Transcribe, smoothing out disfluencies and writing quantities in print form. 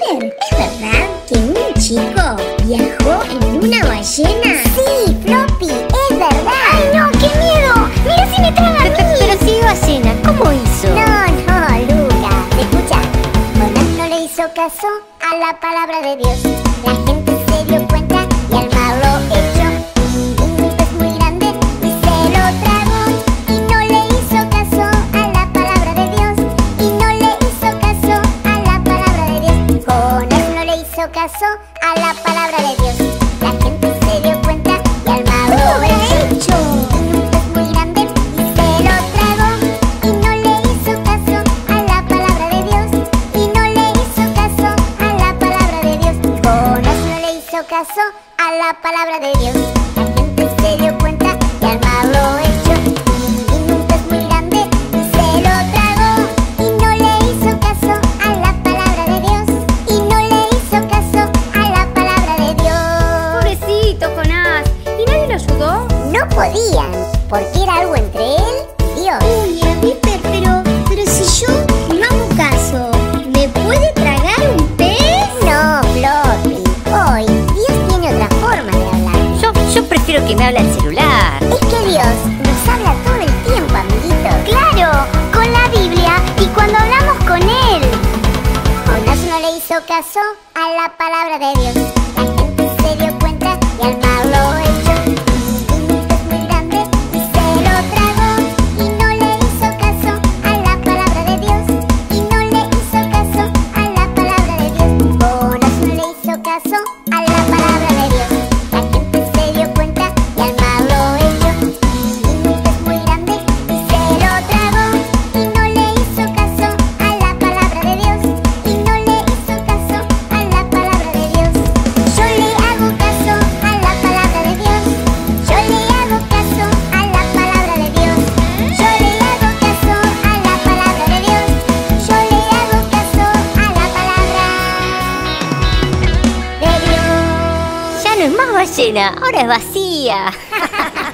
Biper, ¿es verdad que un chico viajó en una ballena? ¡Sí, Floppy! ¡Es verdad! ¡Ay, no! ¡Qué miedo! ¡Mira si me traga a mí! Pero si iba a cena, ¿cómo hizo? No, Luca. Escucha, Jonás no le hizo caso a la palabra de Dios. La gente se dio cuenta y al malo hecho. Caso a la palabra de Dios, la gente se dio cuenta y al malo hecho. Un pez muy grande y se lo tragó, y no le hizo caso a la palabra de Dios, y no le hizo caso a la palabra de Dios. Jonás no le hizo caso a la palabra de Dios, la gente se dio cuenta y al malo hecho. Podían, porque era algo entre él y Dios. Uy, Biper, pero si yo no hago caso, ¿me puede tragar un pez? No, Floppy, hoy Dios tiene otra forma de hablar. Yo prefiero que me hable el celular. Es que Dios nos habla todo el tiempo, amiguitos. Claro, con la Biblia y cuando hablamos con él. Jonás no le hizo caso a la palabra de Dios. La gente se dio cuenta y al malo hecho. Ahora es vacía.